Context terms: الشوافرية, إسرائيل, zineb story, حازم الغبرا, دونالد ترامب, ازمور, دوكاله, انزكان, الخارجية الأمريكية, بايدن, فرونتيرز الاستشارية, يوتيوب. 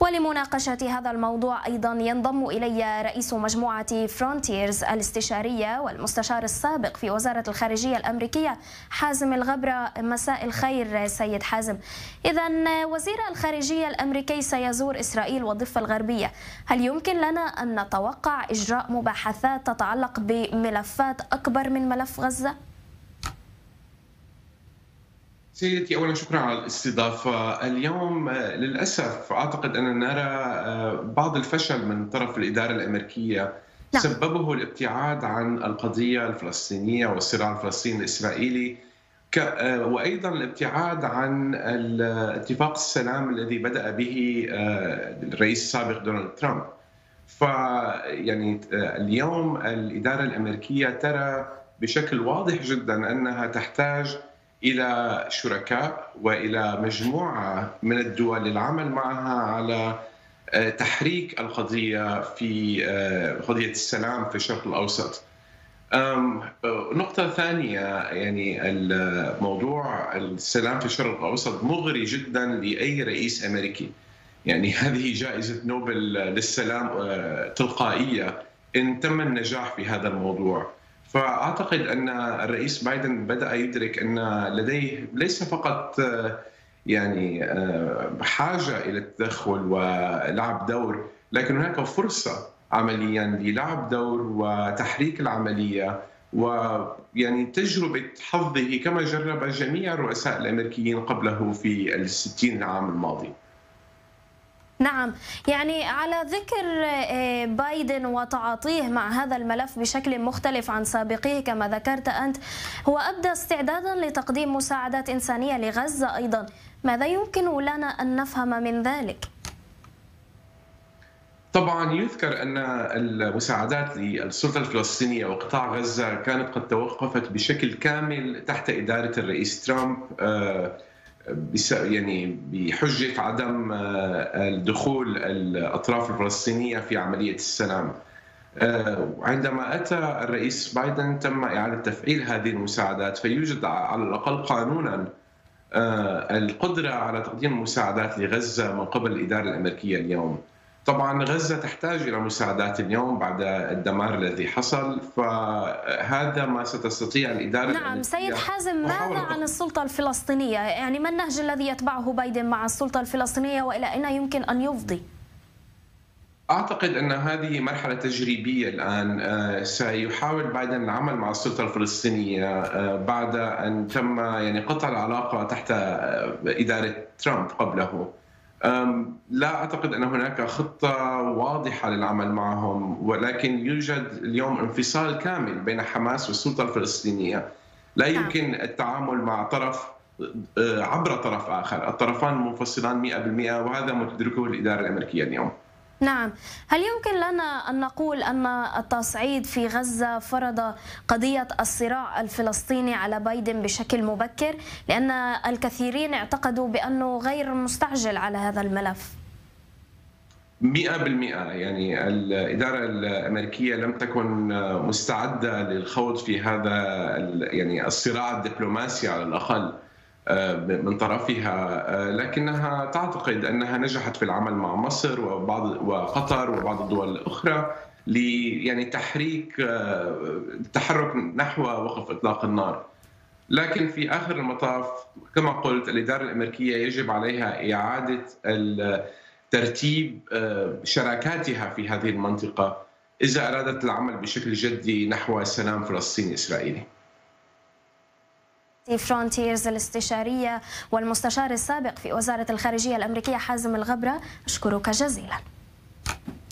ولمناقشة هذا الموضوع أيضا ينضم إلي رئيس مجموعة فرونتيرز الاستشارية والمستشار السابق في وزارة الخارجية الأمريكية حازم الغبرا. مساء الخير سيد حازم. إذا وزير الخارجية الأمريكي سيزور إسرائيل والضفة الغربية، هل يمكن لنا أن نتوقع إجراء مباحثات تتعلق بملفات أكبر من ملف غزة؟ سيدتي، أولا شكرا على الاستضافة. اليوم للأسف أعتقد أننا نرى بعض الفشل من طرف الإدارة الأمريكية سببه الابتعاد عن القضية الفلسطينية والصراع الفلسطيني الإسرائيلي، وأيضا الابتعاد عن اتفاق السلام الذي بدأ به الرئيس السابق دونالد ترامب. فيعني اليوم الإدارة الأمريكية ترى بشكل واضح جدا أنها تحتاج إلى شركاء وإلى مجموعة من الدول للعمل معها على تحريك القضية في قضية السلام في الشرق الأوسط. نقطة ثانية، يعني الموضوع السلام في الشرق الأوسط مغري جدا لأي رئيس أمريكي. يعني هذه جائزة نوبل للسلام تلقائية إن تم النجاح في هذا الموضوع. فأعتقد أن الرئيس بايدن بدأ يدرك أن لديه ليس فقط يعني حاجة إلى التدخل ولعب دور، لكن هناك فرصة عمليا للعب دور وتحريك العملية، ويعني تجربة حظه كما جرب جميع الرؤساء الأمريكيين قبله في ال60 عام الماضي. نعم، يعني على ذكر بايدن وتعاطيه مع هذا الملف بشكل مختلف عن سابقيه كما ذكرت أنت، هو أبدى استعدادا لتقديم مساعدات إنسانية لغزة أيضا، ماذا يمكن لنا أن نفهم من ذلك؟ طبعا يذكر أن المساعدات للسلطة الفلسطينية وقطاع غزة كانت قد توقفت بشكل كامل تحت إدارة الرئيس ترامب، يعني بحجة عدم دخول الأطراف الفلسطينية في عملية السلام. عندما أتى الرئيس بايدن تم إعادة تفعيل هذه المساعدات، فيوجد على الأقل قانونا القدرة على تقديم مساعدات لغزة من قبل الإدارة الأمريكية اليوم. طبعا غزة تحتاج إلى مساعدات اليوم بعد الدمار الذي حصل، فهذا ما ستستطيع الإدارة. نعم سيد حازم، ماذا عن السلطة الفلسطينية؟ يعني ما النهج الذي يتبعه بايدن مع السلطة الفلسطينية وإلى أين يمكن أن يفضي؟ أعتقد أن هذه مرحلة تجريبية الآن، سيحاول بايدن العمل مع السلطة الفلسطينية بعد أن تم يعني قطع العلاقة تحت إدارة ترامب قبله. لا أعتقد أن هناك خطة واضحة للعمل معهم، ولكن يوجد اليوم انفصال كامل بين حماس والسلطة الفلسطينية. لا يمكن التعامل مع طرف عبر طرف آخر، الطرفان منفصلان 100%، وهذا ما تدركه الإدارة الأمريكية اليوم. نعم، هل يمكن لنا أن نقول أن التصعيد في غزة فرض قضية الصراع الفلسطيني على بايدن بشكل مبكر؟ لأن الكثيرين اعتقدوا بأنه غير مستعجل على هذا الملف. 100%، يعني الإدارة الأمريكية لم تكن مستعدة للخوض في هذا يعني الصراع الدبلوماسي على الأقل من طرفها، لكنها تعتقد أنها نجحت في العمل مع مصر وقطر وبعض الدول الأخرى يعني التحرك نحو وقف إطلاق النار. لكن في آخر المطاف كما قلت الإدارة الأمريكية يجب عليها إعادة ترتيب شراكاتها في هذه المنطقة إذا أرادت العمل بشكل جدي نحو سلام فلسطيني إسرائيلي. فرونتيرز الاستشارية والمستشار السابق في وزارة الخارجية الأمريكية حازم الغبرا، أشكرك جزيلا.